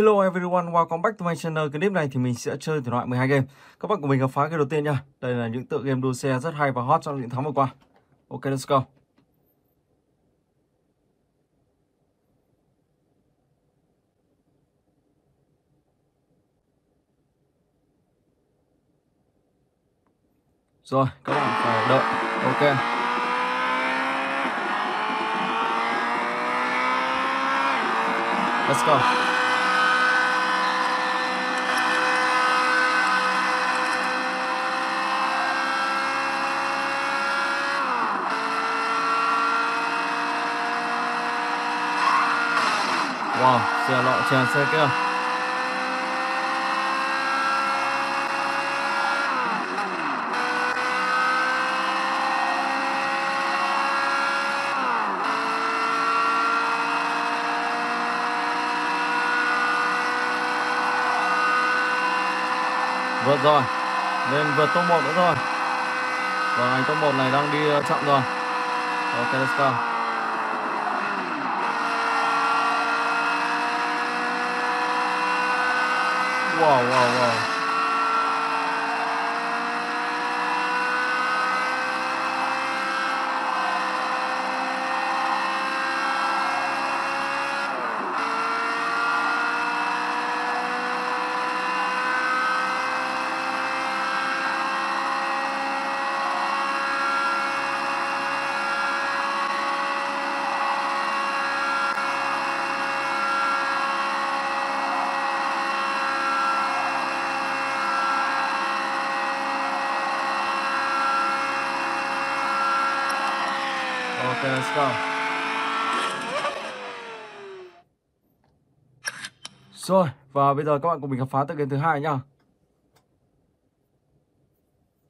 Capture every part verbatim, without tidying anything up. Hello everyone, welcome back to my channel. Cái clip này thì mình sẽ chơi thể loại mười hai game. Các bạn của mình gặp phá cái đầu tiên nha. Đây là những tựa game đua xe rất hay và hot trong những tháng vừa qua. Ok, let's go. Rồi, các bạn phải đợi. Ok. Let's go. Wow, xe lọ tràn xe kia. Vượt rồi, lên vượt top một nữa rồi. Và anh top một này đang đi chậm rồi. Ok, let's go. Wow, wow, wow. Okay, let's go. Rồi, và bây giờ các bạn cùng mình khám phá tựa game thứ hai nhá.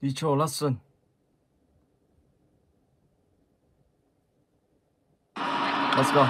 Detroit. Let's go.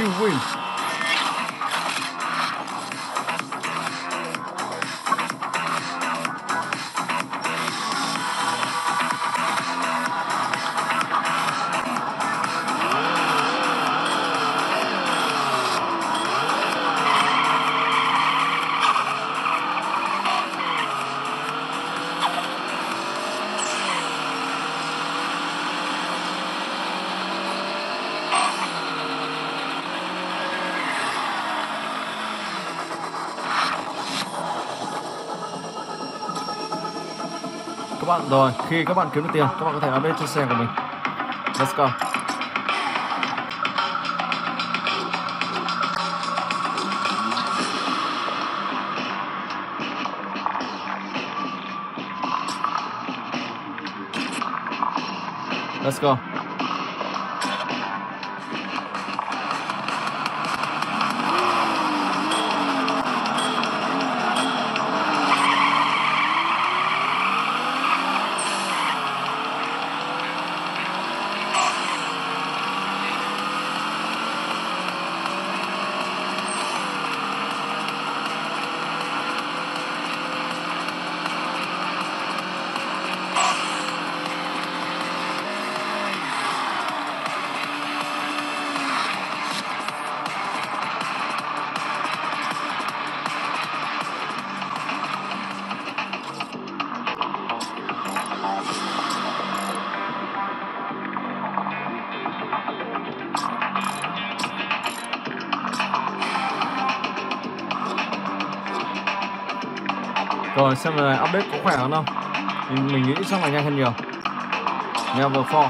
You win. Bạn rồi, khi các bạn kiếm được tiền các bạn có thể update cho xe của mình. Let's go. Let's go. Rồi xem người này update có khỏe hơn không? Mình, mình nghĩ chắc là nhanh hơn nhiều. Level bốn.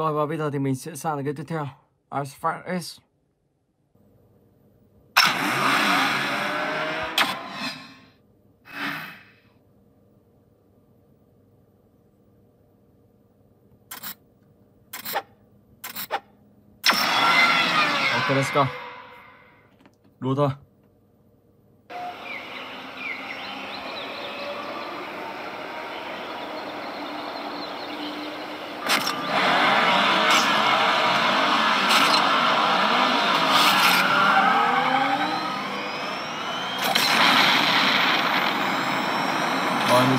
Rồi và bây giờ thì mình sẽ sang đến cái tiếp theo, Asphalt Xtreme. Ok, let's go. Đua thôi. Mình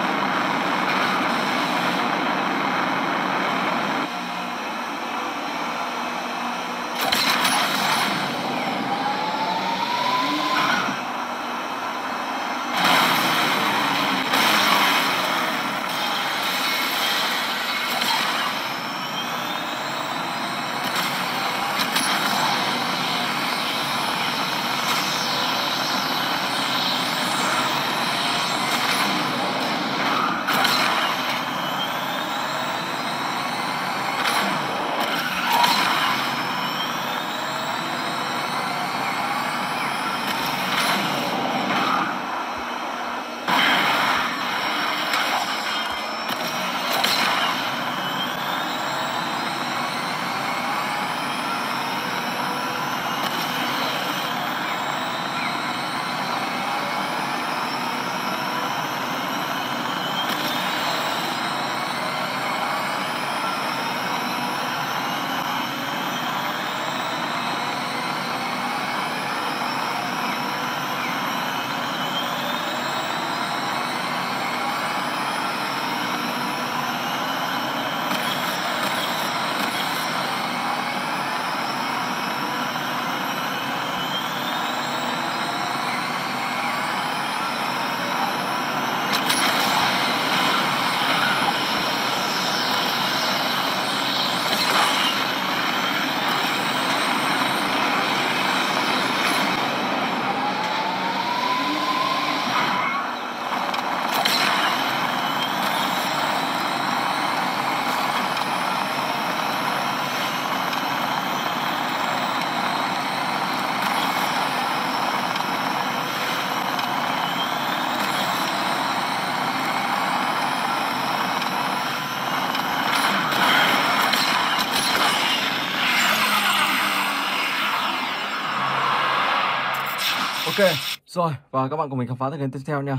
Ok, rồi và các bạn cùng mình khám phá tới đến tiếp theo nha,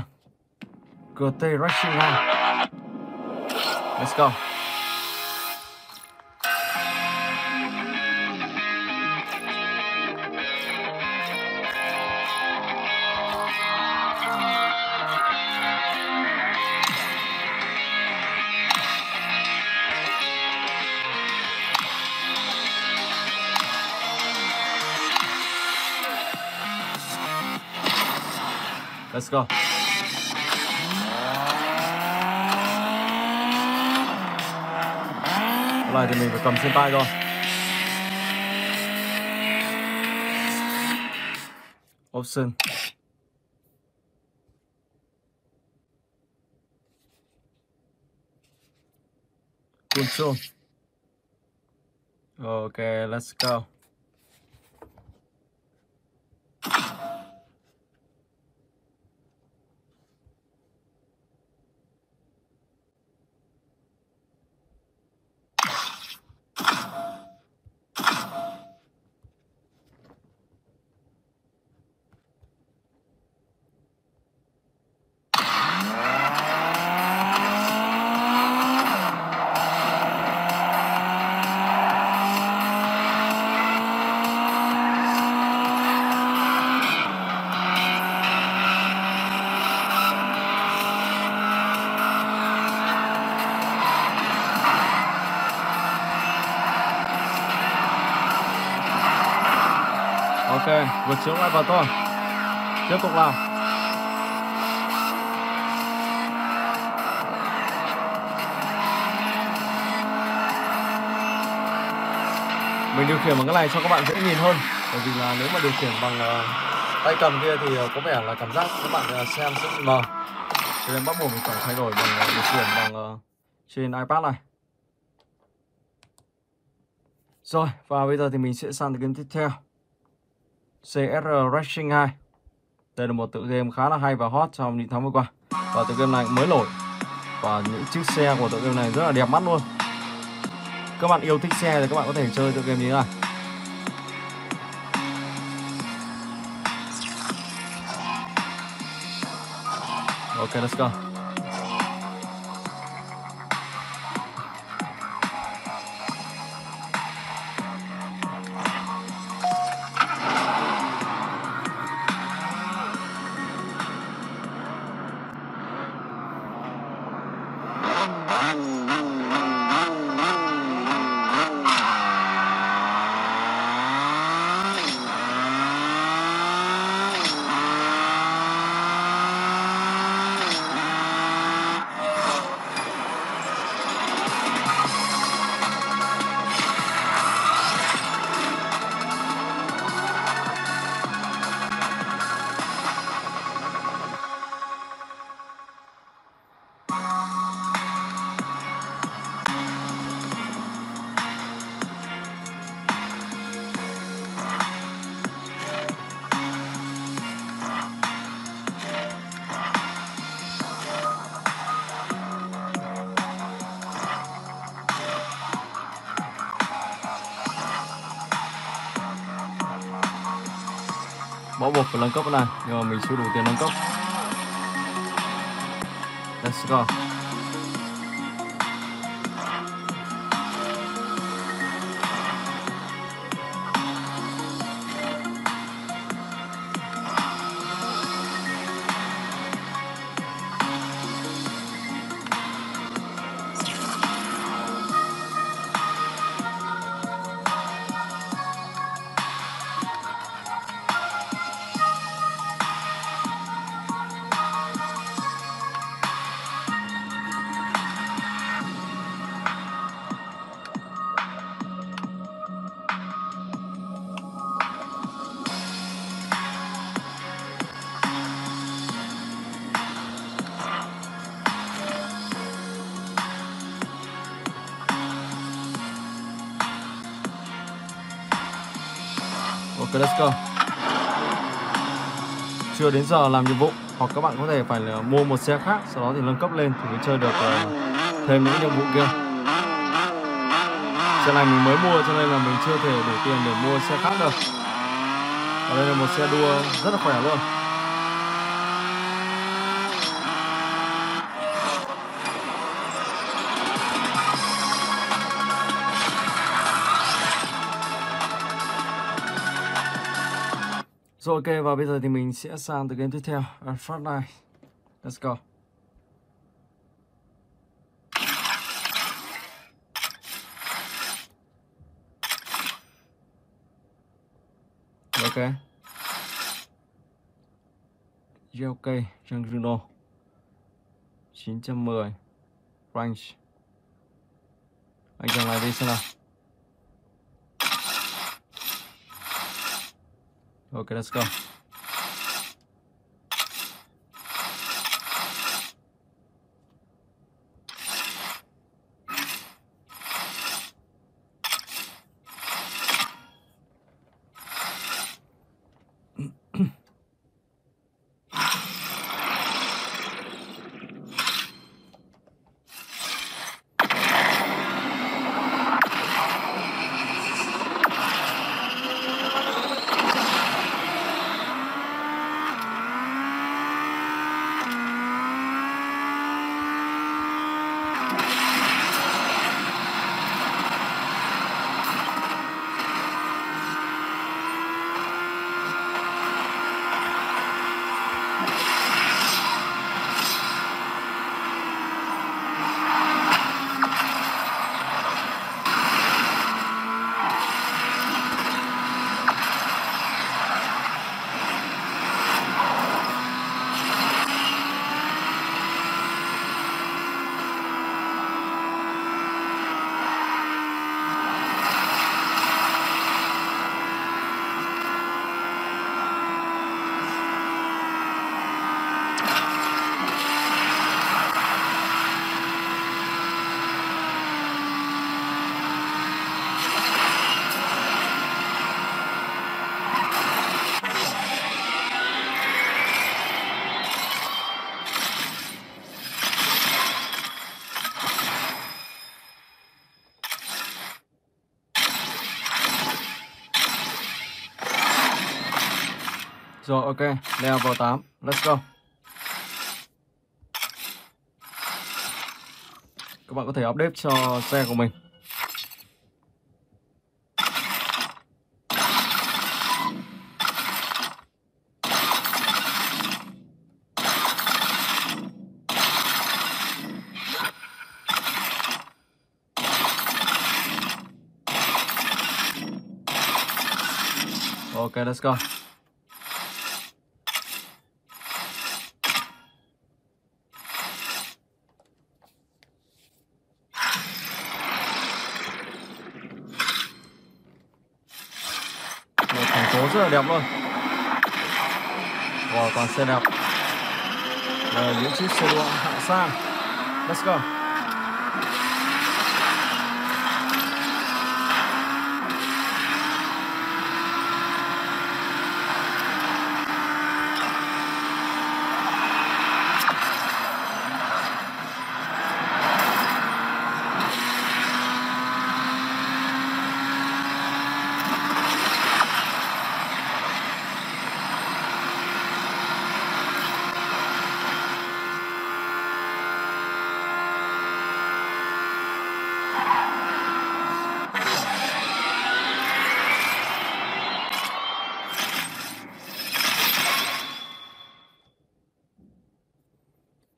giê tê Racing hai. Let's go. Let's go. Cái này thì mình phải cầm trên tay rồi. Option. Control. Ok, let's go. Ok, vượt chướng lại vào tôi. Tiếp tục nào. Mình điều khiển bằng cái này cho các bạn dễ nhìn hơn. Bởi vì là nếu mà điều khiển bằng uh, tay cầm kia thì uh, có vẻ là cảm giác các bạn uh, xem sẽ bị mờ. Cho nên bắt buộc mình phải thay đổi bằng uh, điều khiển bằng uh, trên iPad này. Rồi, và bây giờ thì mình sẽ sang tới game tiếp theo, xê ét rờ Racing hai. Đây là một tựa game khá là hay và hot trong những tháng vừa qua. Và tựa game này mới nổi. Và những chiếc xe của tựa game này rất là đẹp mắt luôn. Các bạn yêu thích xe thì các bạn có thể chơi tựa game như thế này. Ok, let's go. Bỏ buộc phải nâng cấp này, nhưng mà mình chưa đủ tiền nâng cấp. Let's go. Ok, let's go. Chưa đến giờ làm nhiệm vụ, hoặc các bạn có thể phải mua một xe khác, sau đó thì nâng cấp lên thì mới chơi được thêm những nhiệm vụ kia. Xe này mình mới mua cho nên là mình chưa thể đủ tiền để mua xe khác được. Và đây là một xe đua rất là khỏe luôn. Rồi, ok, và bây giờ thì mình sẽ sang từ game tiếp theo, Frontline. Let's go. Ok. giê ca Trang Juno chín trăm mười Range. Anh chàng này đi xem nào. Ok, let's go. Rồi ok, leo vào tám. Let's go. Các bạn có thể update cho xe của mình. Ok, let's go. Rất là đẹp luôn. Wow, toàn xe đẹp. Rồi những chiếc xe đua hạng sang. Let's go.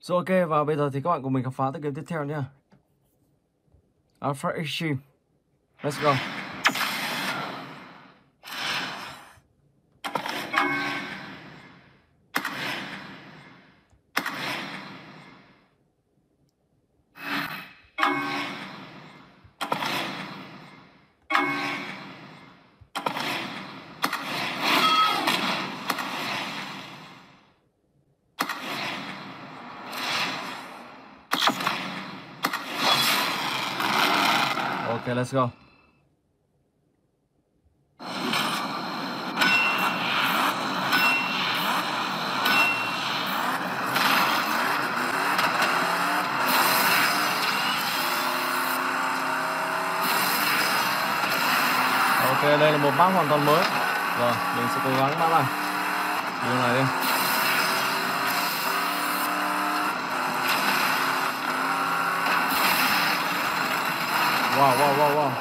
Rồi ok, và bây giờ thì các bạn cùng mình khám phá tới game tiếp theo nha. Asphalt Xtreme. Let's go. Okay, let's go. Ok, đây là một map hoàn toàn mới. Rồi, mình sẽ cố gắng map này. Điều này đi. Wow, wow, wow, wow.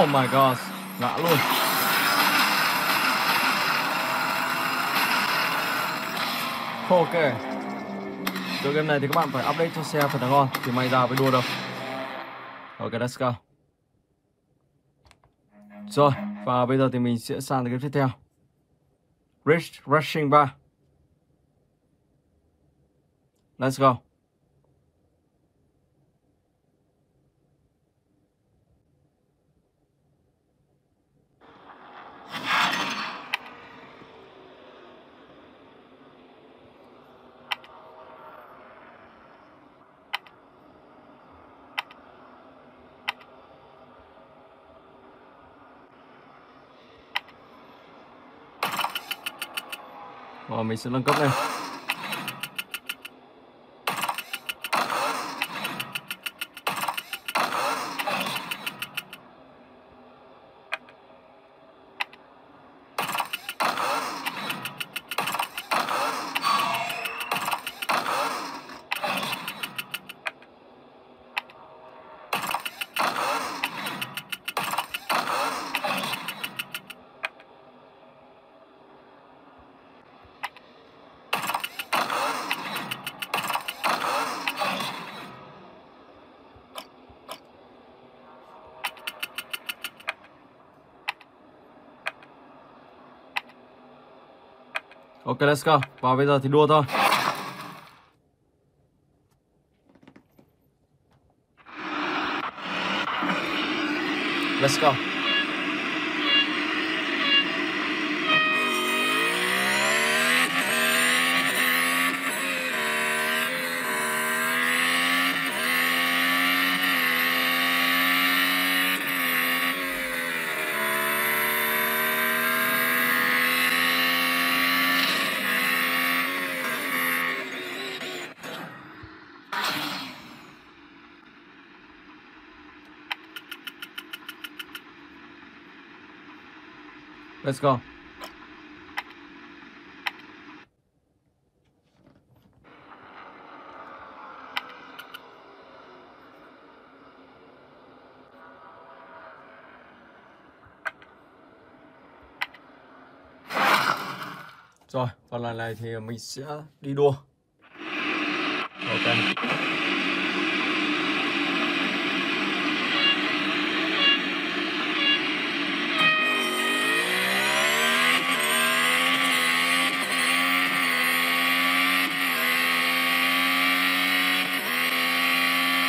Oh my god, ngã luôn. Ok. Đối game này thì các bạn phải update cho xe thật là ngon thì may ra mới đua được. Ok, let's go. Rồi, và bây giờ thì mình sẽ sang đến game tiếp theo. Ridge Rushing ba. Let's go. Rồi mình sẽ nâng cấp lên. Ok, let's go. Và bây giờ thì đua thôi. Let's go. Let's go. Rồi, còn lần này thì mình sẽ đi đua. Ok.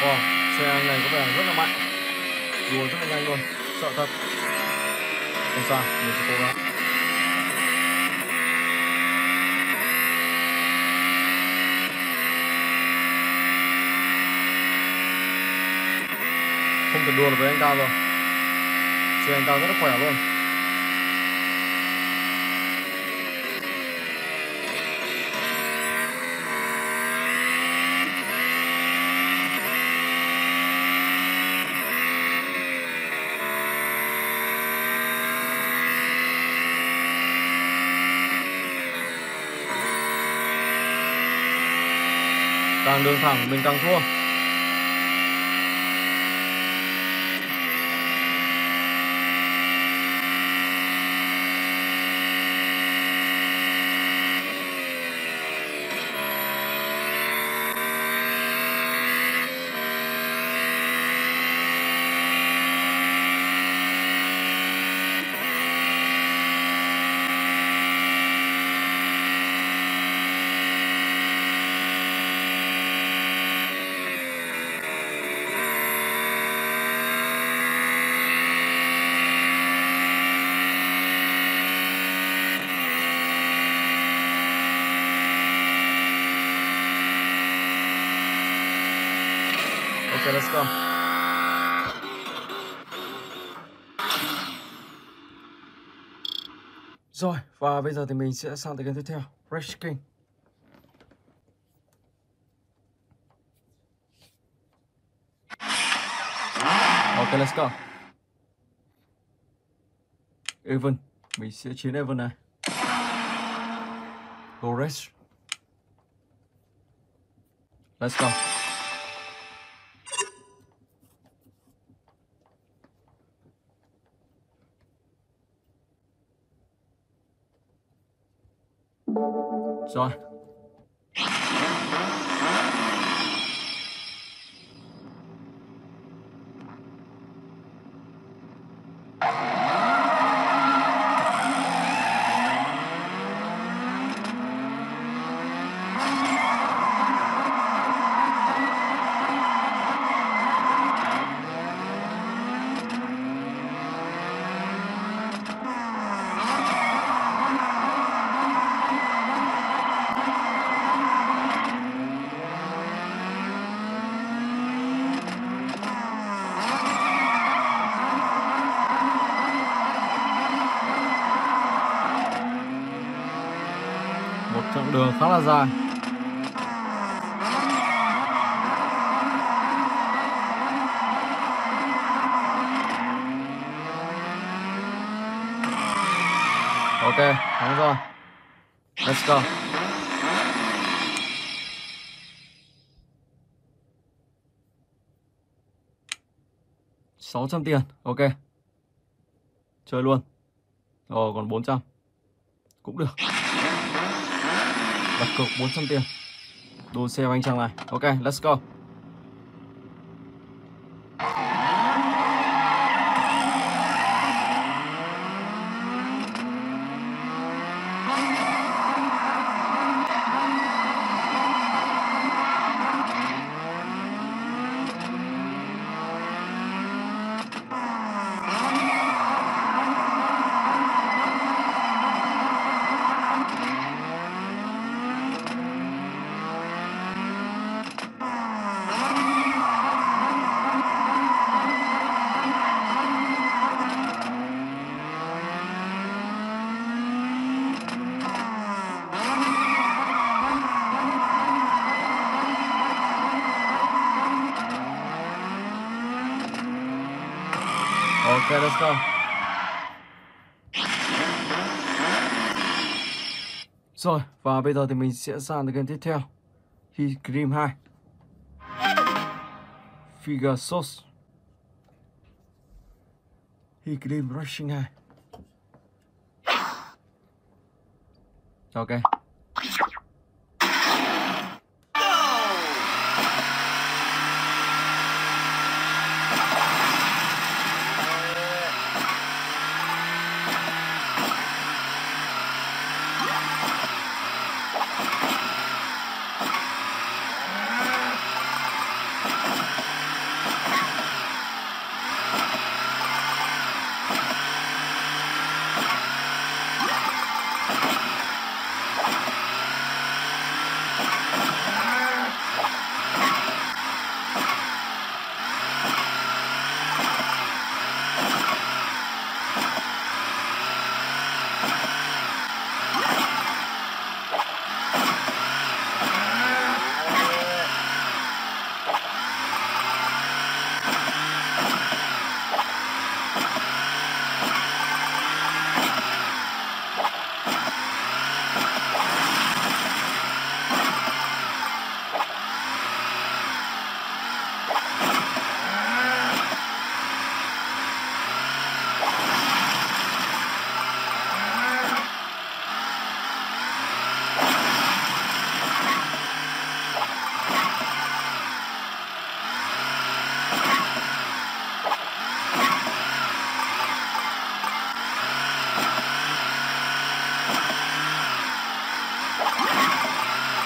Wow, xe này có vẻ rất là mạnh, đua rất là nhanh luôn, sợ thật. Không sao, mình sẽ cố gắng. Không cần đua được với anh ta rồi, xe anh ta rất là khỏe luôn. Càng đường thẳng mình càng thua. Okay, let's go. Rồi, và bây giờ thì mình sẽ sang tới game tiếp theo, Race King. Ok, let's go. Even, mình sẽ chiến Even này. Go race. Let's go. Rồi. Chặng đường khá là dài. Ok, thắng rồi. Let's go. sáu trăm tiền, ok. Chơi luôn. Rồi còn bốn trăm. Cũng được. Đặt cược bốn trăm tiền. Đua xe anh chàng này. Ok, let's go. Okay, let's go. Rồi, và bây giờ thì mình sẽ sang đến game tiếp theo. Hill Climb hai. Figure Source. Hill Climb Racing hai. Ok.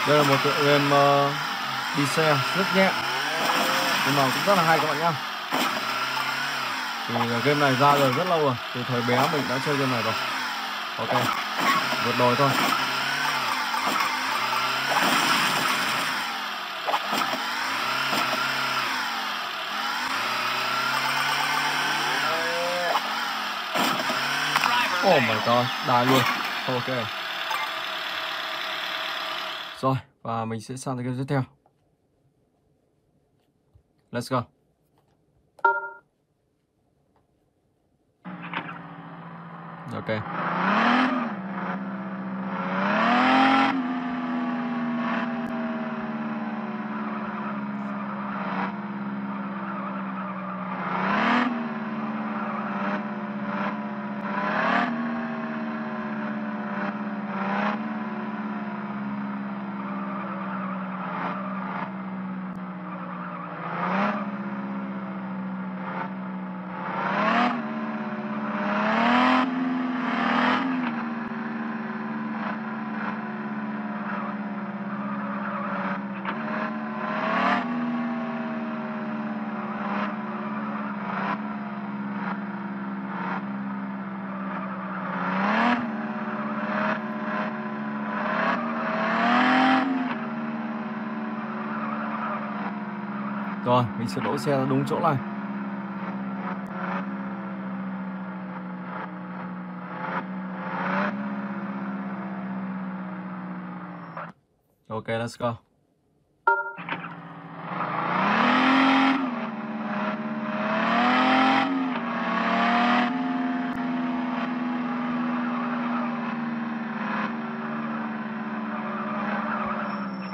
Đây là một tựa game uh, đi xe rất nhẹ nhưng mà cũng rất là hay các bạn nhá. Thì game này ra rồi rất lâu rồi, từ thời bé mình đã chơi game này rồi. Ok, vượt đồi thôi. Oh my god, đài luôn. Ok. Rồi, và mình sẽ sang tới game tiếp theo. Let's go. Ok. Rồi, mình sẽ đỗ xe ra đúng chỗ này. Ok, let's go.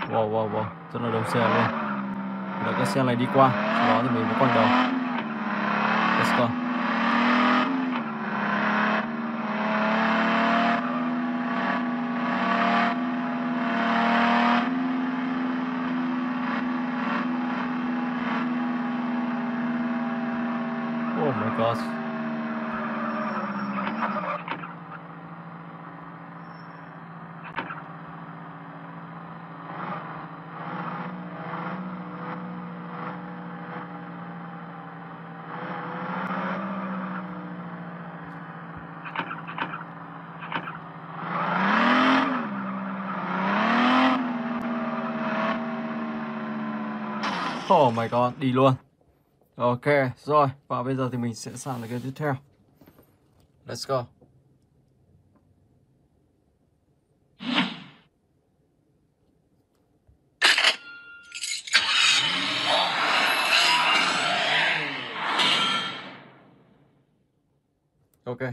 Wow, wow, wow, rất là đông xe luôn. Đợi cái xe này đi qua, sau đó thì mình mới quay đầu. Let's go. Oh my god. Oh my god, đi luôn. Ok, rồi, và bây giờ thì mình sẽ sang cái tiếp theo. Let's go. Ok.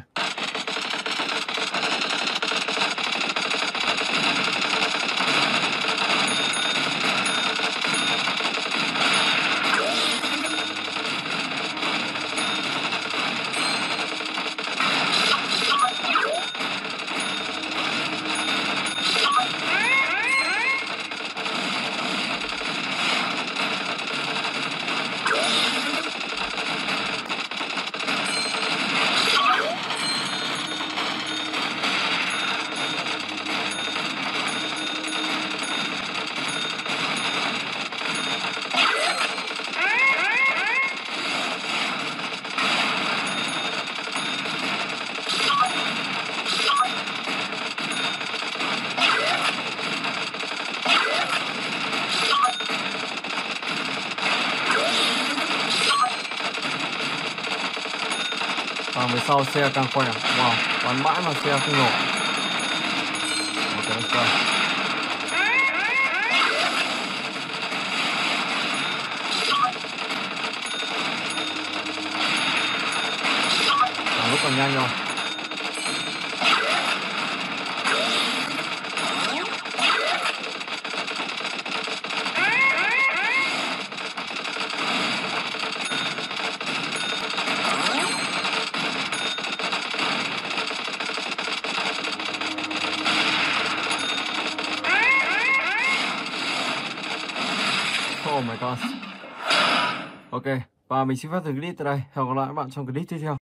Sau xe càng khỏe, wow, quán mãi mà xe không nổ. Ok, let's go. Còn lúc còn nhanh rồi. Oh my god. Ok, và mình xin phép dừng clip tại đây. Hẹn gặp lại các bạn trong clip tiếp theo.